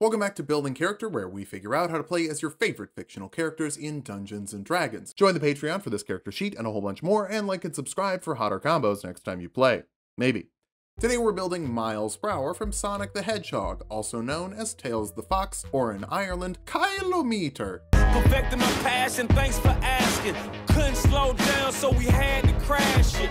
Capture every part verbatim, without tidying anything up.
Welcome back to Building Character, where we figure out how to play as your favorite fictional characters in Dungeons and Dragons. Join the Patreon for this character sheet and a whole bunch more, and like and subscribe for hotter combos next time you play. Maybe. Today we're building Miles Prower from Sonic the Hedgehog, also known as Tails the Fox, or in Ireland, Kilometer. Perfecting my passion, thanks for asking. Couldn't slow down, so we had to crash it.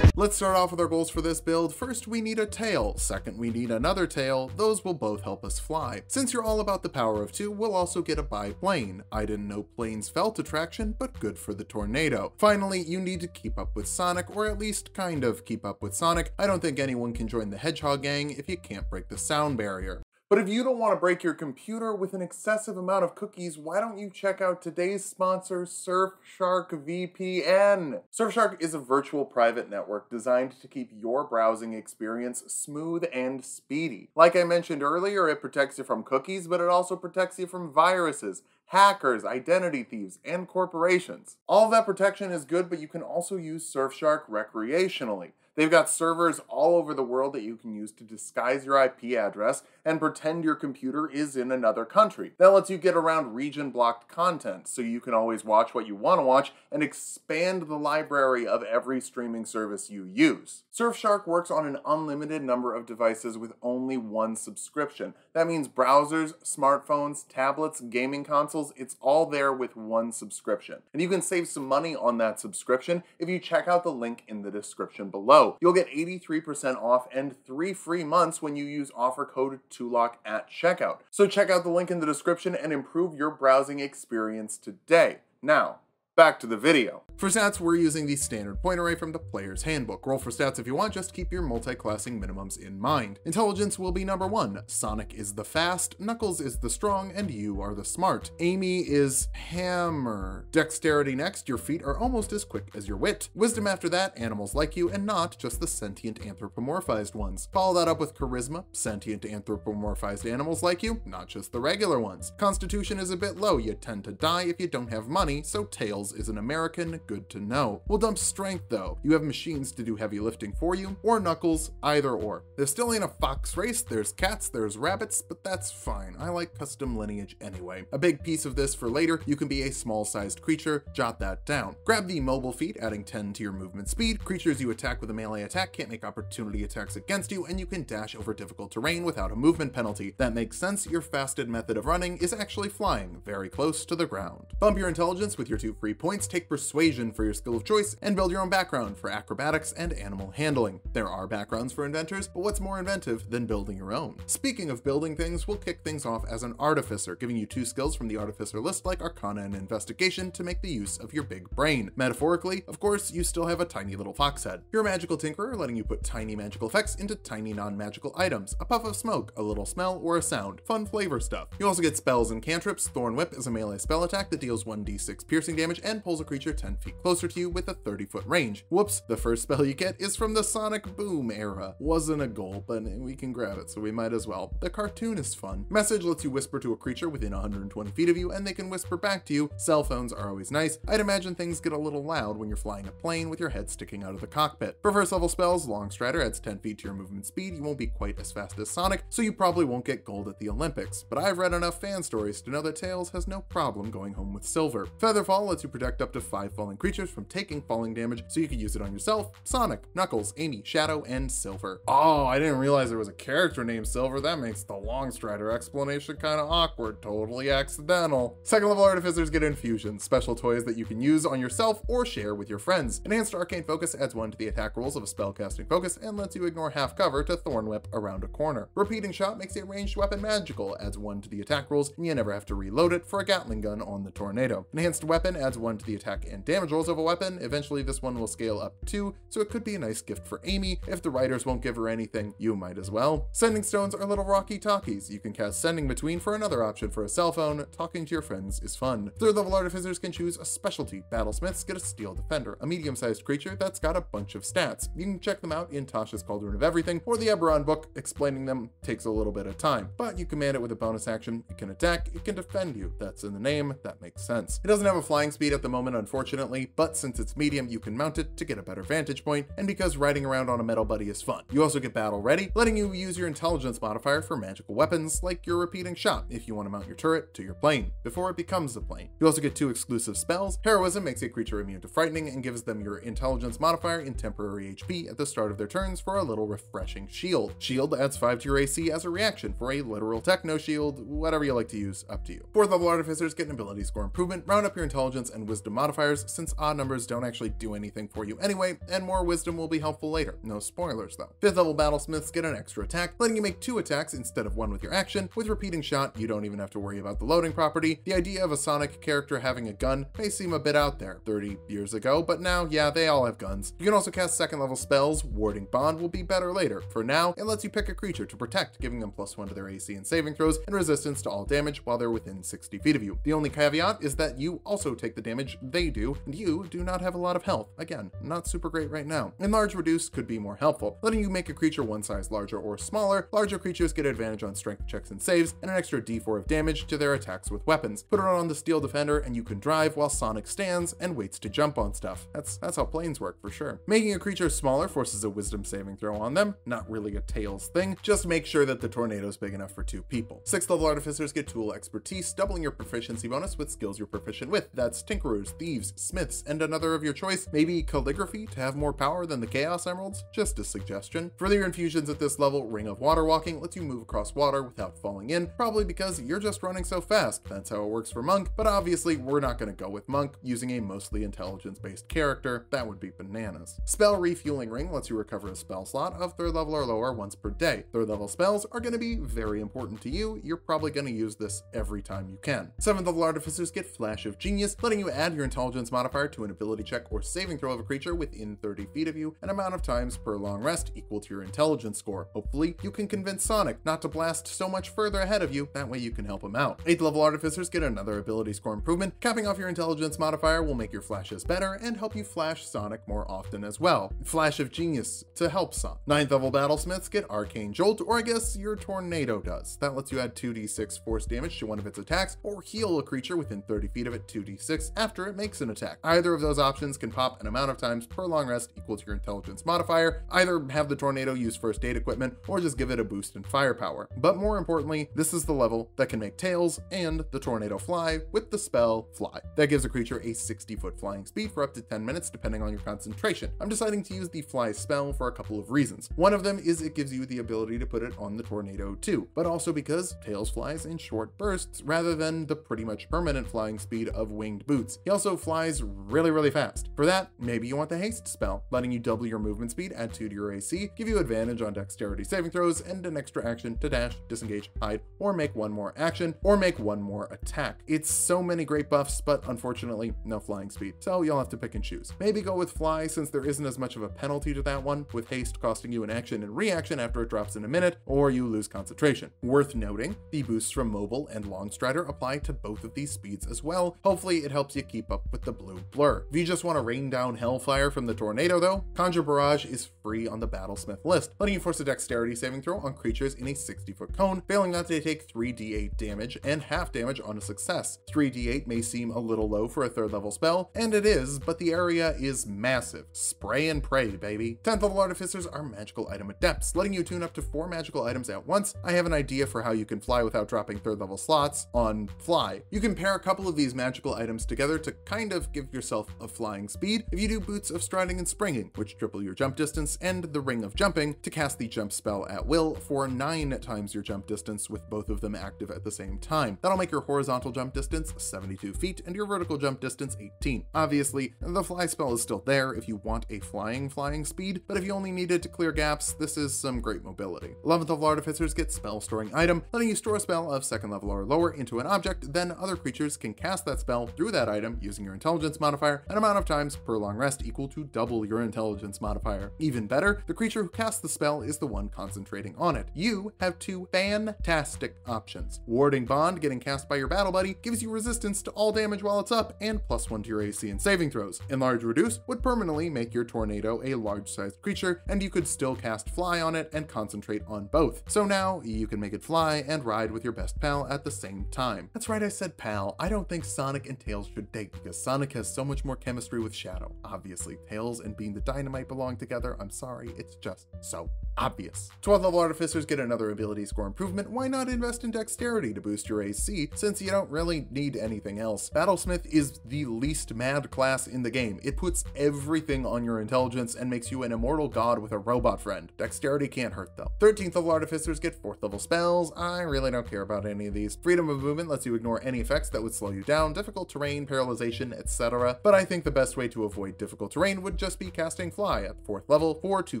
Let's start off with our goals for this build. First, we need a tail. Second, we need another tail. Those will both help us fly. Since you're all about the power of two, we'll also get a biplane. I didn't know planes felt attraction, but good for the tornado. Finally, you need to keep up with Sonic, or at least kind of keep up with Sonic. I don't think anyone can join the Hedgehog Gang if you can't break the sound barrier. But if you don't want to break your computer with an excessive amount of cookies, why don't you check out today's sponsor, Surfshark V P N? Surfshark is a virtual private network designed to keep your browsing experience smooth and speedy. Like I mentioned earlier, it protects you from cookies, but it also protects you from viruses, hackers, identity thieves, and corporations. All that protection is good, but you can also use Surfshark recreationally. They've got servers all over the world that you can use to disguise your I P address and pretend your computer is in another country. That lets you get around region-blocked content, so you can always watch what you want to watch and expand the library of every streaming service you use. Surfshark works on an unlimited number of devices with only one subscription. That means browsers, smartphones, tablets, gaming consoles, it's all there with one subscription. And you can save some money on that subscription if you check out the link in the description below. You'll get eighty-three percent off and three free months when you use offer code TULOCK at checkout. So check out the link in the description and improve your browsing experience today. Now, back to the video. For stats, we're using the standard point array from the player's handbook. Roll for stats if you want, just keep your multi-classing minimums in mind. Intelligence will be number one. Sonic is the fast, Knuckles is the strong, and you are the smart. Amy is hammer. Dexterity next, your feet are almost as quick as your wit. Wisdom after that, animals like you, and not just the sentient anthropomorphized ones. Follow that up with charisma, sentient anthropomorphized animals like you, not just the regular ones. Constitution is a bit low, you tend to die if you don't have money, so Tails is an American, good to know. We'll dump strength though. You have machines to do heavy lifting for you, or Knuckles, either or. There still ain't a fox race, there's cats, there's rabbits, but that's fine. I like custom lineage anyway. A big piece of this for later, you can be a small-sized creature, jot that down. Grab the mobile feat, adding ten to your movement speed. Creatures you attack with a melee attack can't make opportunity attacks against you, and you can dash over difficult terrain without a movement penalty. That makes sense, your fastest method of running is actually flying, very close to the ground. Bump your intelligence with your two free points, take persuasion for your skill of choice, and build your own background for acrobatics and animal handling. There are backgrounds for inventors, but what's more inventive than building your own? Speaking of building things, we'll kick things off as an artificer, giving you two skills from the artificer list like Arcana and Investigation to make the use of your big brain. Metaphorically, of course, you still have a tiny little fox head. You're a magical tinkerer, letting you put tiny magical effects into tiny non-magical items, a puff of smoke, a little smell, or a sound. Fun flavor stuff. You also get spells and cantrips. Thorn Whip is a melee spell attack that deals one d six piercing damage and pulls a creature ten feet closer to you with a thirty foot range. Whoops, the first spell you get is from the Sonic Boom era. Wasn't a goal, but we can grab it, so we might as well. The cartoon is fun. Message lets you whisper to a creature within one hundred twenty feet of you, and they can whisper back to you. Cell phones are always nice. I'd imagine things get a little loud when you're flying a plane with your head sticking out of the cockpit. For first level spells, Longstrider adds ten feet to your movement speed. You won't be quite as fast as Sonic, so you probably won't get gold at the Olympics, but I've read enough fan stories to know that Tails has no problem going home with silver. Featherfall lets you protect up to five falling creatures from taking falling damage, so you can use it on yourself, Sonic, Knuckles, Amy, Shadow, and Silver. Oh, I didn't realize there was a character named Silver. That makes the Longstrider explanation kind of awkward, totally accidental. Second level artificers get infusions, special toys that you can use on yourself or share with your friends. Enhanced Arcane Focus adds one to the attack rolls of a spellcasting focus and lets you ignore half cover to Thorn Whip around a corner. Repeating Shot makes a ranged weapon magical, adds one to the attack rolls, and you never have to reload it for a Gatling gun on the tornado. Enhanced Weapon adds one to the attack and damage rolls of a weapon. Eventually this one will scale up too, so it could be a nice gift for Amy. If the writers won't give her anything, you might as well. Sending Stones are little rocky talkies. You can cast Sending Between for another option for a cell phone. Talking to your friends is fun. Third level artificers can choose a specialty. Battlesmiths get a Steel Defender, a medium-sized creature that's got a bunch of stats. You can check them out in Tasha's Cauldron of Everything or the Eberron book. Explaining them takes a little bit of time, but you command it with a bonus action. It can attack, it can defend you. That's in the name, that makes sense. It doesn't have a flying speed, speed at the moment, unfortunately, but since it's medium, you can mount it to get a better vantage point, and because riding around on a metal buddy is fun. You also get Battle Ready, letting you use your intelligence modifier for magical weapons, like your Repeating Shot, if you want to mount your turret to your plane, before it becomes a plane. You also get two exclusive spells. Heroism makes a creature immune to frightening and gives them your intelligence modifier in temporary H P at the start of their turns for a little refreshing shield. Shield adds five to your A C as a reaction for a literal techno shield, whatever you like to use, up to you. Fourth level artificers get an ability score improvement, round up your intelligence and wisdom modifiers since odd numbers don't actually do anything for you anyway, and more wisdom will be helpful later. No spoilers though. Fifth level battlesmiths get an extra attack, letting you make two attacks instead of one with your action. With Repeating Shot, you don't even have to worry about the loading property. The idea of a Sonic character having a gun may seem a bit out there thirty years ago, but now, yeah, they all have guns. You can also cast second level spells. Warding Bond will be better later. For now, it lets you pick a creature to protect, giving them plus one to their A C and saving throws and resistance to all damage while they're within sixty feet of you. The only caveat is that you also take the damage they do, and you do not have a lot of health. Again, not super great right now. Enlarge Reduce could be more helpful, letting you make a creature one size larger or smaller. Larger creatures get advantage on strength checks and saves, and an extra d four of damage to their attacks with weapons. Put it on the Steel Defender, and you can drive while Sonic stands and waits to jump on stuff. That's that's how planes work, for sure. Making a creature smaller forces a wisdom saving throw on them. Not really a Tails thing, just make sure that the tornado's big enough for two people. Sixth level artificers get tool expertise, doubling your proficiency bonus with skills you're proficient with. That's tinkerers, thieves, smiths, and another of your choice. Maybe calligraphy to have more power than the chaos emeralds? Just a suggestion. Further your infusions at this level, ring of water walking lets you move across water without falling in, probably because you're just running so fast. That's how it works for monk, but obviously we're not going to go with monk using a mostly intelligence based character. That would be bananas. Spell refueling ring lets you recover a spell slot of third level or lower once per day. Third level spells are going to be very important to you. You're probably going to use this every time you can. Seventh level artificers get Flash of Genius, letting you add your intelligence modifier to an ability check or saving throw of a creature within thirty feet of you, an amount of times per long rest equal to your intelligence score. Hopefully you can convince Sonic not to blast so much further ahead of you, that way you can help him out. Eighth level artificers get another ability score improvement. Capping off your intelligence modifier will make your flashes better and help you flash Sonic more often as well. Flash of Genius to help Sonic. Ninth level battlesmiths get Arcane Jolt, or I guess your tornado does. That lets you add two d six force damage to one of its attacks or heal a creature within thirty feet of it two d six after it makes an attack. Either of those options can pop an amount of times per long rest equal to your intelligence modifier. Either have the tornado use first aid equipment or just give it a boost in firepower. But more importantly, this is the level that can make Tails and the tornado fly with the spell Fly. That gives a creature a sixty foot flying speed for up to ten minutes depending on your concentration. I'm deciding to use the Fly spell for a couple of reasons. One of them is it gives you the ability to put it on the tornado too, but also because Tails flies in short bursts rather than the pretty much permanent flying speed of winged boots. He also flies really, really fast. For that, maybe you want the Haste spell, letting you double your movement speed, add two to your A C, give you advantage on dexterity saving throws, and an extra action to dash, disengage, hide, or make one more action, or make one more attack. It's so many great buffs, but unfortunately, no flying speed, so you'll have to pick and choose. Maybe go with Fly since there isn't as much of a penalty to that one, with Haste costing you an action and reaction after it drops in a minute, or you lose concentration. Worth noting, the boosts from Mobile and Longstrider apply to both of these speeds as well. Hopefully it helps you keep up with the blue blur. If you just want to rain down hellfire from the tornado though, Conjure Barrage is free on the Battlesmith list, letting you force a dexterity saving throw on creatures in a sixty foot cone, failing that they take three d eight damage and half damage on a success. three d eight may seem a little low for a third level spell, and it is, but the area is massive. Spray and pray, baby. tenth level artificers are magical item adepts, letting you tune up to four magical items at once. I have an idea for how you can fly without dropping third level slots on Fly. You can pair a couple of these magical items together to kind of give yourself a flying speed if you do Boots of Striding and Springing, which triple your jump distance, and the Ring of Jumping to cast the jump spell at will for nine times your jump distance with both of them active at the same time. That'll make your horizontal jump distance seventy-two feet and your vertical jump distance eighteen. Obviously, the Fly spell is still there if you want a flying flying speed, but if you only need it to clear gaps, this is some great mobility. eleventh level artificers get spell storing item, letting you store a spell of second level or lower into an object, then other creatures can cast that spell through that item using your intelligence modifier, an amount of times per long rest equal to double your intelligence modifier. Even better, the creature who casts the spell is the one concentrating on it. You have two fantastic options. Warding Bond, getting cast by your battle buddy, gives you resistance to all damage while it's up and plus one to your A C and saving throws. Enlarge Reduce would permanently make your tornado a large-sized creature, and you could still cast Fly on it and concentrate on both. So now you can make it fly and ride with your best pal at the same time. That's right, I said pal. I don't think Sonic and Tails should could take, because Sonic has so much more chemistry with Shadow. Obviously, Tails and Being the Dynamite belong together. I'm sorry, it's just so obvious. twelfth level Artificers get another ability score improvement. Why not invest in Dexterity to boost your A C, since you don't really need anything else? Battlesmith is the least mad class in the game. It puts everything on your intelligence and makes you an immortal god with a robot friend. Dexterity can't hurt though. thirteenth level Artificers get fourth level spells. I really don't care about any of these. Freedom of movement lets you ignore any effects that would slow you down, difficult terrain, paralyzation, et cetera. But I think the best way to avoid difficult terrain would just be casting Fly at fourth level for two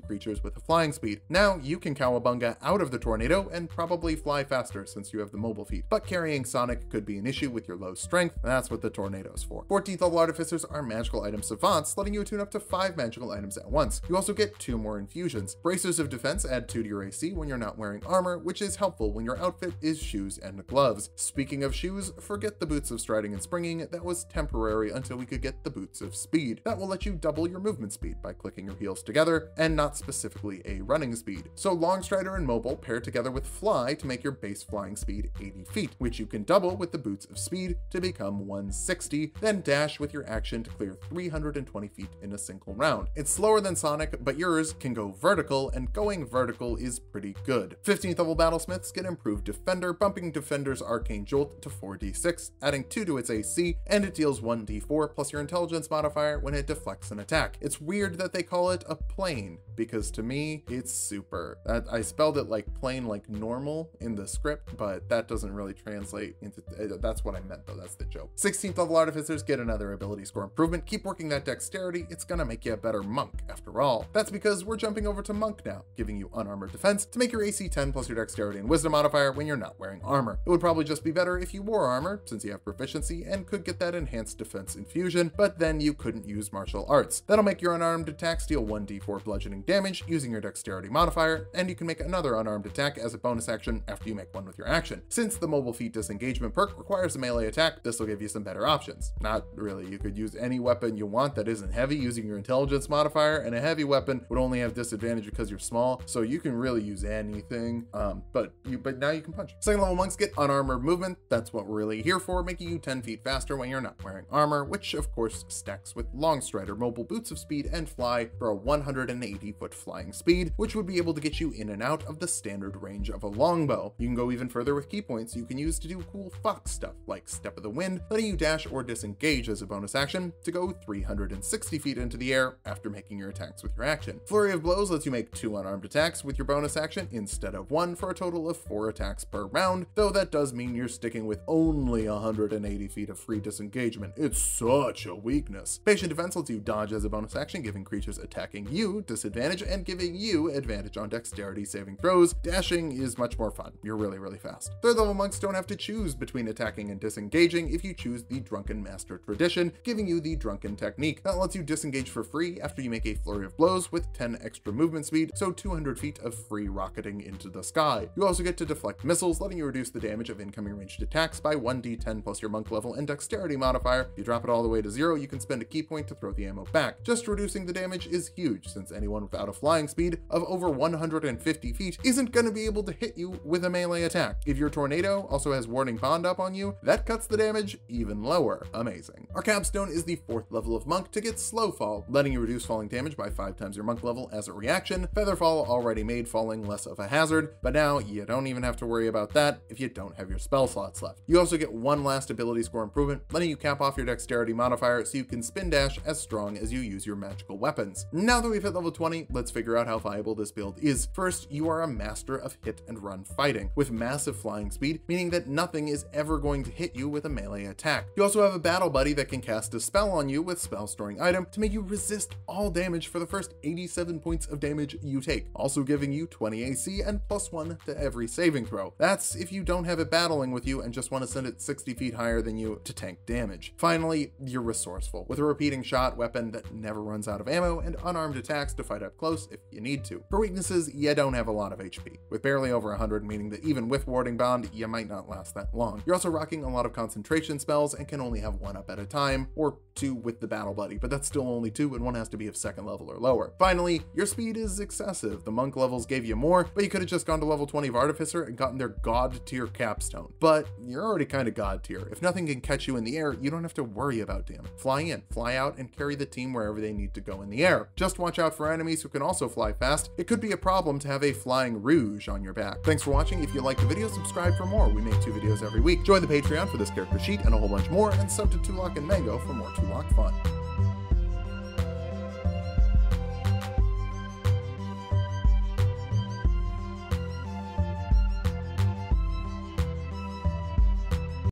creatures with a flying speed. Now you can Cowabunga out of the tornado and probably fly faster since you have the mobile feat, but carrying Sonic could be an issue with your low strength. That's what the tornado's for. fourteenth level Artificers are magical item savants, letting you attune up to five magical items at once. You also get two more infusions. Bracers of Defense add two to your A C when you're not wearing armor, which is helpful when your outfit is shoes and gloves. Speaking of shoes, forget the Boots of Striding and Springing. That was temporary until we could get the Boots of Speed. That will let you double your movement speed by clicking your heels together, and not specifically a running speed. So Longstrider and Mobile pair together with Fly to make your base flying speed eighty feet, which you can double with the Boots of Speed to become one sixty, then dash with your action to clear three hundred twenty feet in a single round. It's slower than Sonic, but yours can go vertical, and going vertical is pretty good. fifteenth level Battlesmiths get improved Defender, bumping Defender's Arcane Jolt to four d six, adding two to its A C, and it deals one d four plus your intelligence modifier when it deflects an attack. It's weird that they call it a plane, because to me, it's super. That, I spelled it like plane like normal in the script, but that doesn't really translate into, uh, that's what I meant though, that's the joke. sixteenth level Artificers get another ability score improvement. Keep working that Dexterity, it's gonna make you a better monk after all. That's because we're jumping over to Monk now, giving you unarmored defense to make your A C ten plus your Dexterity and Wisdom modifier when you're not wearing armor. It would probably just be better if you wore armor, since you have proficiency and could get that enhanced defense infusion, but then you couldn't use martial arts. That'll make your unarmed attacks deal one d four bludgeoning damage using your Dexterity modifier, and you can make another unarmed attack as a bonus action after you make one with your action. Since the mobile feat disengagement perk requires a melee attack, this will give you some better options. Not really, you could use any weapon you want that isn't heavy using your intelligence modifier, and a heavy weapon would only have disadvantage because you're small, so you can really use anything, um, but you, but now you can punch. Second level monks get unarmored movement. That's what we're really here for, making you ten feet faster when you're not wearing armor, which of course stacks with Longstrider, Mobile, Boots of Speed, and Fly for a one hundred eighty foot flying speed, which would be able to get you in and out of the standard range of a longbow. You can go even further with key points you can use to do cool fox stuff like Step of the Wind, letting you dash or disengage as a bonus action to go three hundred sixty feet into the air after making your attacks with your action. Flurry of Blows lets you make two unarmed attacks with your bonus action instead of one for a total of four attacks per round, though that does mean you're sticking with only one hundred eighty feet of free disengagement. It's such a weakness. Patient Defense lets you dodge as a bonus action, giving creatures attacking you disadvantage and giving you advantage on Dexterity saving throws. Dashing is much more fun. You're really, really fast. Third level monks don't have to choose between attacking and disengaging if you choose the Drunken Master Tradition, giving you the Drunken Technique. That lets you disengage for free after you make a Flurry of Blows with ten extra movement speed, so two hundred feet of free rocketing into the sky. You also get to deflect missiles, letting you reduce the damage of incoming ranged attacks by one d ten plus your monk level and Dexterity modifier. If you drop it all the way to zero, you can spend a key point to throw the ammo back. Just reducing the damage is huge, since anyone without a flying speed of over one hundred fifty feet isn't going to be able to hit you with a melee attack. If your tornado also has Warding Bond up on you, that cuts the damage even lower. Amazing. Our capstone is the fourth level of monk to get Slow Fall, letting you reduce falling damage by five times your monk level as a reaction. Featherfall already made falling less of a hazard, but now you don't even have to worry about that if you don't have your spell slots left. You also get one last ability score improvement, letting you cap off your Dexterity modifier so you can spin dash as strong as you use your magical weapons. Now that we've hit level twenty, let's figure out how viable this build is. First, you are a master of hit and run fighting, with massive flying speed, meaning that nothing is ever going to hit you with a melee attack. You also have a battle buddy that can cast a spell on you with spell storing item to make you resist all damage for the first eighty-seven points of damage you take, also giving you twenty A C and plus one to every saving throw. That's if you don't have it battling with you and just want to send it sixty feet higher than you to tank damage. Finally, you're resourceful, with a repeating shot weapon that never runs out of ammo and unarmed attacks to fight up close if you need to. For weaknesses, you don't have a lot of H P, with barely over one hundred, meaning that even with Warding Bond, you might not last that long. You're also rocking a lot of concentration spells and can only have one up at a time, or two with the battle buddy, but that's still only two and one has to be of second level or lower. Finally, your speed is excessive. The monk levels gave you more, but you could have just gone to level twenty of Artificer and gotten their god tier capstone. But you're already kind of god tier. If nothing can catch you in the air, air, you don't have to worry about them. Fly in, fly out, and carry the team wherever they need to go in the air. Just watch out for enemies who can also fly fast. It could be a problem to have a flying rouge on your back. Thanks for watching. If you liked the video, subscribe for more. We make two videos every week. Join the Patreon for this character sheet and a whole bunch more, and sub to Tulok and Mango for more Tulok fun.